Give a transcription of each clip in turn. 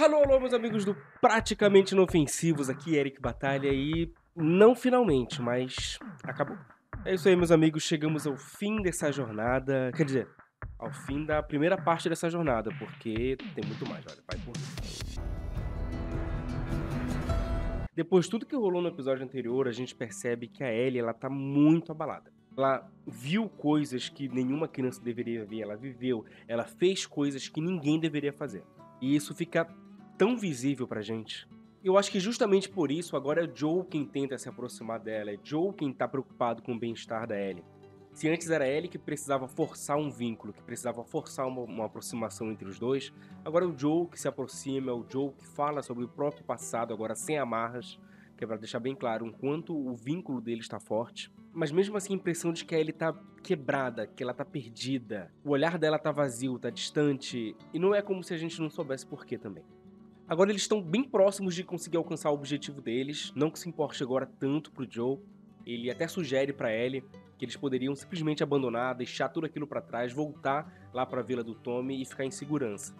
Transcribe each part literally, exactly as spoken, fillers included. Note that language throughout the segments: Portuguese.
Alô, alô, meus amigos do Praticamente Inofensivos, aqui Eric Batalha e não finalmente, mas acabou. É isso aí, meus amigos, chegamos ao fim dessa jornada, quer dizer, ao fim da primeira parte dessa jornada, porque tem muito mais, olha, vai por mim. Depois de tudo que rolou no episódio anterior, a gente percebe que a Ellie, ela tá muito abalada. Ela viu coisas que nenhuma criança deveria ver, ela viveu, ela fez coisas que ninguém deveria fazer. E isso fica tão visível pra gente. Eu acho que justamente por isso agora é Joel quem tenta se aproximar dela, é Joel quem tá preocupado com o bem-estar da Ellie. Se antes era Ellie que precisava forçar um vínculo, que precisava forçar uma, uma aproximação entre os dois, agora é o Joel que se aproxima, é o Joel que fala sobre o próprio passado, agora sem amarras, que é pra deixar bem claro o quanto o vínculo dele está forte. Mas mesmo assim a impressão de que a Ellie tá quebrada, que ela tá perdida. O olhar dela tá vazio, tá distante. E não é como se a gente não soubesse porquê também. Agora eles estão bem próximos de conseguir alcançar o objetivo deles. Não que se importe agora tanto pro Joel. Ele até sugere pra Ellie que eles poderiam simplesmente abandonar, deixar tudo aquilo pra trás, voltar lá pra vila do Tommy e ficar em segurança.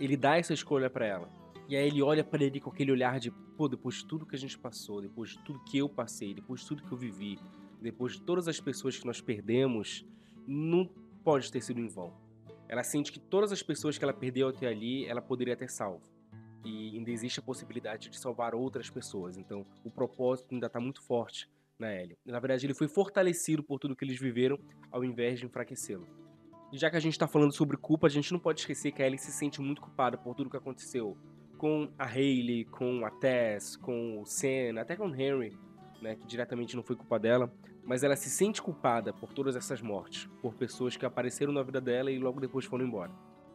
Ele dá essa escolha pra ela. E aí ele olha pra ele com aquele olhar de... Pô, depois de tudo que a gente passou, depois de tudo que eu passei, depois de tudo que eu vivi... Depois de todas as pessoas que nós perdemos, não pode ter sido em vão. Ela sente que todas as pessoas que ela perdeu até ali, ela poderia ter salvo. E ainda existe a possibilidade de salvar outras pessoas. Então, o propósito ainda está muito forte na Ellie. Na verdade, ele foi fortalecido por tudo que eles viveram, ao invés de enfraquecê-lo. E já que a gente está falando sobre culpa, a gente não pode esquecer que a Ellie se sente muito culpada por tudo que aconteceu. Com a Riley, com a Tess, com o Senna, até com o Henry. Né, que diretamente não foi culpa dela, mas ela se sente culpada por todas essas mortes, por pessoas que apareceram na vida dela e logo depois foram embora.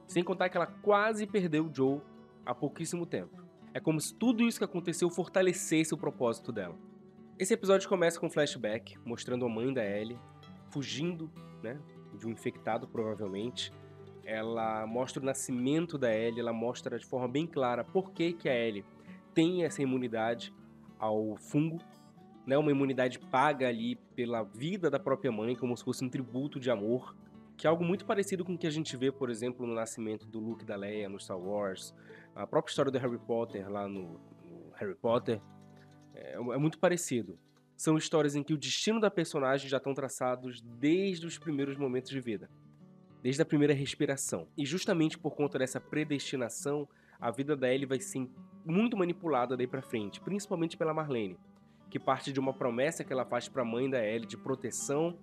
Sem contar que ela quase perdeu o Joel há pouquíssimo tempo. É como se tudo isso que aconteceu fortalecesse o propósito dela. Esse episódio começa com um flashback, mostrando a mãe da Ellie fugindo, né, de um infectado, provavelmente. Ela mostra o nascimento da Ellie, ela mostra de forma bem clara por que que a Ellie tem essa imunidade ao fungo, né, uma imunidade paga ali pela vida da própria mãe, como se fosse um tributo de amor, que é algo muito parecido com o que a gente vê, por exemplo, no nascimento do Luke e da Leia, no Star Wars, a própria história do Harry Potter lá no, no Harry Potter, é, é muito parecido. São histórias em que o destino da personagem já estão traçados desde os primeiros momentos de vida, desde a primeira respiração. E justamente por conta dessa predestinação, a vida da Ellie vai ser muito manipulada daí pra frente, principalmente pela Marlene, que parte de uma promessa que ela faz para a mãe da Ellie de proteção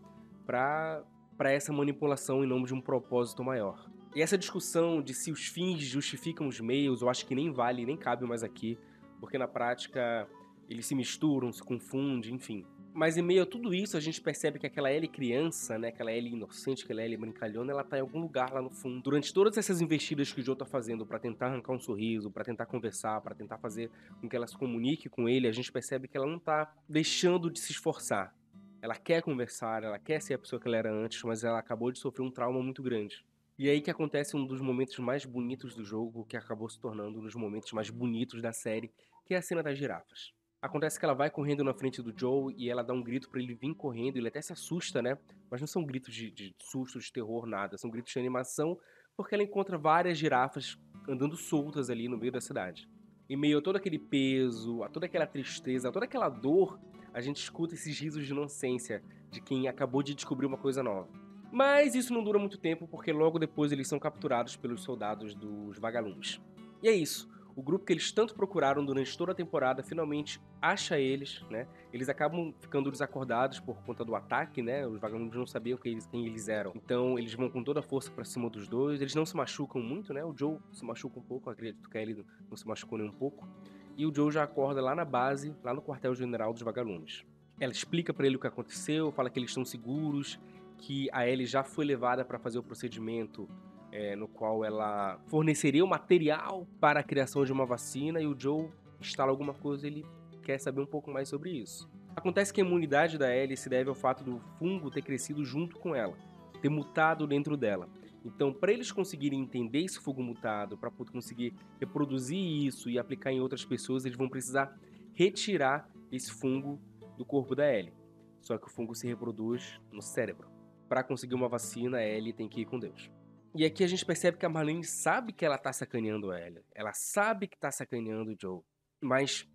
para para essa manipulação em nome de um propósito maior. E essa discussão de se os fins justificam os meios, eu acho que nem vale, nem cabe mais aqui, porque na prática eles se misturam, se confundem, enfim. Mas em meio a tudo isso, a gente percebe que aquela Ellie criança, né, aquela Ellie inocente, aquela Ellie brincalhona, ela tá em algum lugar lá no fundo. Durante todas essas investidas que o Joel tá fazendo para tentar arrancar um sorriso, para tentar conversar, para tentar fazer com que ela se comunique com ele, a gente percebe que ela não tá deixando de se esforçar. Ela quer conversar, ela quer ser a pessoa que ela era antes, mas ela acabou de sofrer um trauma muito grande. E aí que acontece um dos momentos mais bonitos do jogo, que acabou se tornando um dos momentos mais bonitos da série, que é a cena das girafas. Acontece que ela vai correndo na frente do Joel e ela dá um grito pra ele vir correndo, ele até se assusta, né? Mas não são gritos de, de susto, de terror, nada. São gritos de animação, porque ela encontra várias girafas andando soltas ali no meio da cidade. Em meio a todo aquele peso, a toda aquela tristeza, a toda aquela dor, a gente escuta esses risos de inocência de quem acabou de descobrir uma coisa nova. Mas isso não dura muito tempo, porque logo depois eles são capturados pelos soldados dos Vagalumes. E é isso. O grupo que eles tanto procuraram durante toda a temporada finalmente acha eles, né? Eles acabam ficando desacordados por conta do ataque, né? Os vagalumes não sabiam quem eles, quem eles eram. Então eles vão com toda a força pra cima dos dois. Eles não se machucam muito, né? O Joel se machuca um pouco, acredito que a Ellie não se machucou nem um pouco. E o Joel já acorda lá na base, lá no quartel-general dos vagalumes. Ela explica pra ele o que aconteceu, fala que eles estão seguros, que a Ellie já foi levada pra fazer o procedimento... É, no qual ela forneceria o material para a criação de uma vacina, e o Joel instala alguma coisa, ele quer saber um pouco mais sobre isso. Acontece que a imunidade da Ellie se deve ao fato do fungo ter crescido junto com ela, ter mutado dentro dela. Então, para eles conseguirem entender esse fungo mutado, para conseguir reproduzir isso e aplicar em outras pessoas, eles vão precisar retirar esse fungo do corpo da Ellie. Só que o fungo se reproduz no cérebro. Para conseguir uma vacina, a Ellie tem que ir com Deus. E aqui a gente percebe que a Marlene sabe que ela tá sacaneando a Ellie. Ela sabe que tá sacaneando o Joel. Mas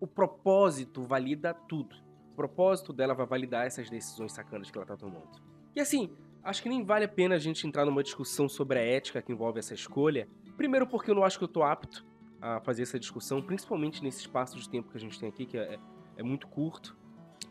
o propósito valida tudo. O propósito dela vai validar essas decisões sacanas que ela tá tomando. E assim, acho que nem vale a pena a gente entrar numa discussão sobre a ética que envolve essa escolha. Primeiro porque eu não acho que eu tô apto a fazer essa discussão, principalmente nesse espaço de tempo que a gente tem aqui, que é, é muito curto.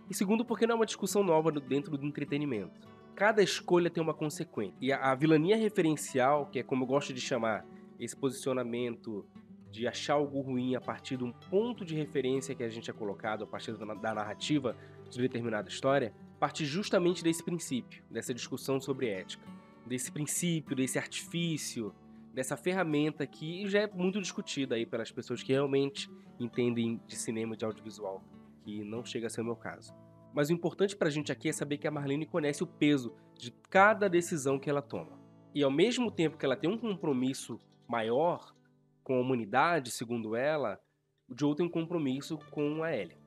E segundo porque não é uma discussão nova dentro do entretenimento. Cada escolha tem uma consequência. E a, a vilania referencial, que é como eu gosto de chamar esse posicionamento de achar algo ruim a partir de um ponto de referência que a gente é colocado a partir da, da narrativa de determinada história, parte justamente desse princípio, dessa discussão sobre ética. Desse princípio, desse artifício, dessa ferramenta que já é muito discutida aí pelas pessoas que realmente entendem de cinema e de audiovisual, que não chega a ser o meu caso. Mas o importante pra gente aqui é saber que a Marlene conhece o peso de cada decisão que ela toma. E ao mesmo tempo que ela tem um compromisso maior com a humanidade, segundo ela, o Joel tem um compromisso com a Ellie.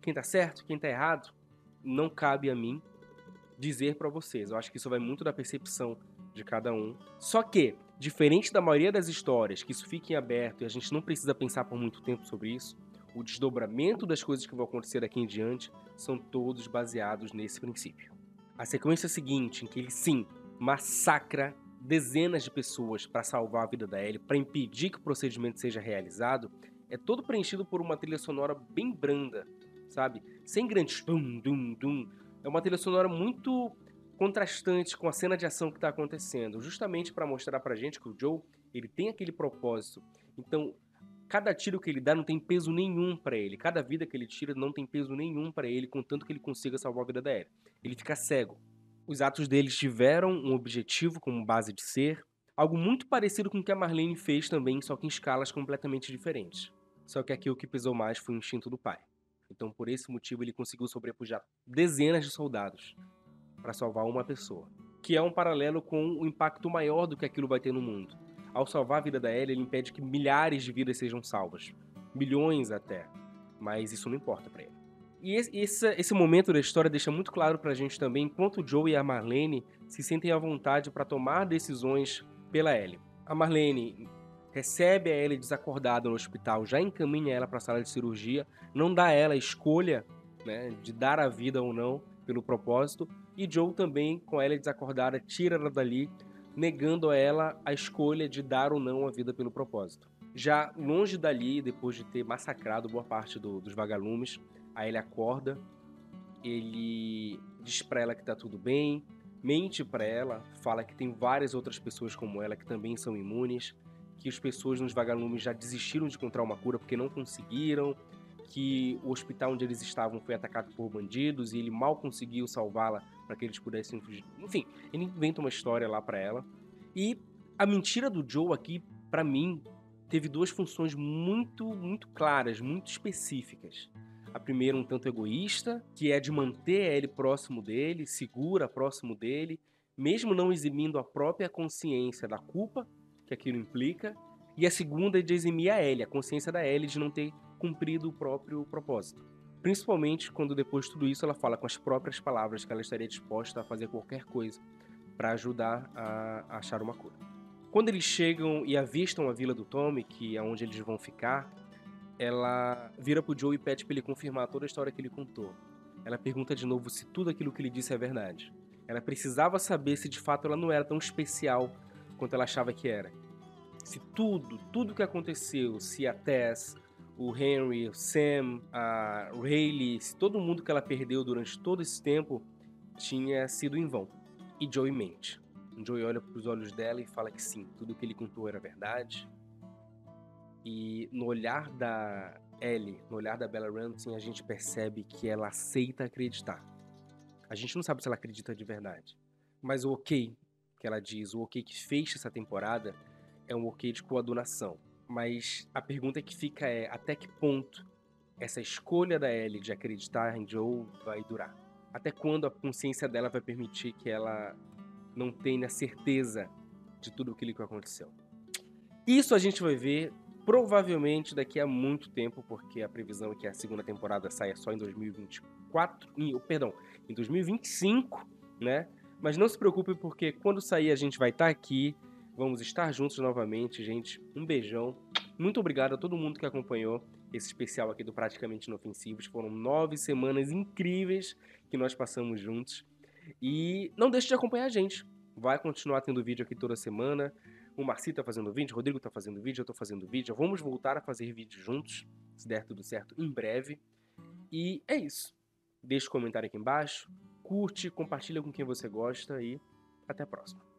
Quem tá certo, quem tá errado, não cabe a mim dizer pra vocês. Eu acho que isso vai muito da percepção de cada um. Só que, diferente da maioria das histórias, que isso fica em aberto e a gente não precisa pensar por muito tempo sobre isso, o desdobramento das coisas que vão acontecer daqui em diante são todos baseados nesse princípio. A sequência seguinte, em que ele, sim, massacra dezenas de pessoas para salvar a vida da Ellie, para impedir que o procedimento seja realizado, é todo preenchido por uma trilha sonora bem branda, sabe? Sem grandes dum, dum, dum. É uma trilha sonora muito contrastante com a cena de ação que está acontecendo, justamente para mostrar para gente que o Joel, ele tem aquele propósito. Então, cada tiro que ele dá não tem peso nenhum pra ele. Cada vida que ele tira não tem peso nenhum pra ele, contanto que ele consiga salvar a vida da Ellie. Ele fica cego. Os atos deles tiveram um objetivo como base de ser, algo muito parecido com o que a Marlene fez também, só que em escalas completamente diferentes. Só que aqui o que pesou mais foi o instinto do pai. Então, por esse motivo, ele conseguiu sobrepujar dezenas de soldados pra salvar uma pessoa, que é um paralelo com o impacto maior do que aquilo vai ter no mundo. Ao salvar a vida da Ellie, ele impede que milhares de vidas sejam salvas. Milhões até. Mas isso não importa pra ele. E esse, esse momento da história deixa muito claro pra gente também enquanto o Joel e a Marlene se sentem à vontade pra tomar decisões pela Ellie. A Marlene recebe a Ellie desacordada no hospital, já encaminha ela pra sala de cirurgia, não dá a ela a escolha, né, de dar a vida ou não pelo propósito. E Joel também, com a Ellie desacordada, tira ela dali, negando a ela a escolha de dar ou não a vida pelo propósito. Já longe dali, depois de ter massacrado boa parte do, dos vagalumes, a Ellie acorda, ele diz pra ela que tá tudo bem, mente pra ela, fala que tem várias outras pessoas como ela que também são imunes, que as pessoas nos vagalumes já desistiram de encontrar uma cura porque não conseguiram, que o hospital onde eles estavam foi atacado por bandidos e ele mal conseguiu salvá-la para que eles pudessem fugir. Enfim, ele inventa uma história lá para ela. E a mentira do Joel aqui, para mim, teve duas funções muito, muito claras, muito específicas. A primeira, um tanto egoísta, que é de manter ele próximo dele, segura, próximo dele, mesmo não eximindo a própria consciência da culpa que aquilo implica. E a segunda é de eximir a Ellie, a consciência da Ellie de não ter cumprido o próprio propósito. Principalmente quando depois de tudo isso ela fala com as próprias palavras que ela estaria disposta a fazer qualquer coisa para ajudar a achar uma cura. Quando eles chegam e avistam a vila do Tommy, que é onde eles vão ficar, ela vira pro Joel e pede para ele confirmar toda a história que ele contou. Ela pergunta de novo se tudo aquilo que ele disse é verdade. Ela precisava saber se de fato ela não era tão especial quanto ela achava que era. Se tudo, tudo que aconteceu, se a Tess, o Henry, o Sam, a Riley, todo mundo que ela perdeu durante todo esse tempo tinha sido em vão. E Joey mente. Joey olha para os olhos dela e fala que sim, tudo que ele contou era verdade. E no olhar da Ellie, no olhar da Bella Ramsey, a gente percebe que ela aceita acreditar. A gente não sabe se ela acredita de verdade. Mas o ok que ela diz, o ok que fecha essa temporada, é um ok de coadunação. Mas a pergunta que fica é, até que ponto essa escolha da Ellie de acreditar em Joel vai durar? Até quando a consciência dela vai permitir que ela não tenha certeza de tudo aquilo que aconteceu? Isso a gente vai ver provavelmente daqui a muito tempo, porque a previsão é que a segunda temporada saia só em dois mil e vinte e quatro, em, perdão, em dois mil e vinte e cinco, né? Mas não se preocupe porque quando sair a gente vai estar aqui Vamos estar juntos novamente, gente. Um beijão. Muito obrigado a todo mundo que acompanhou esse especial aqui do Praticamente Inofensivos. Foram nove semanas incríveis que nós passamos juntos. E não deixe de acompanhar a gente. Vai continuar tendo vídeo aqui toda semana. O Marci tá fazendo vídeo, o Rodrigo tá fazendo vídeo, eu tô fazendo vídeo. Vamos voltar a fazer vídeo juntos, se der tudo certo, em breve. E é isso. Deixa o comentário aqui embaixo, curte, compartilha com quem você gosta e até a próxima.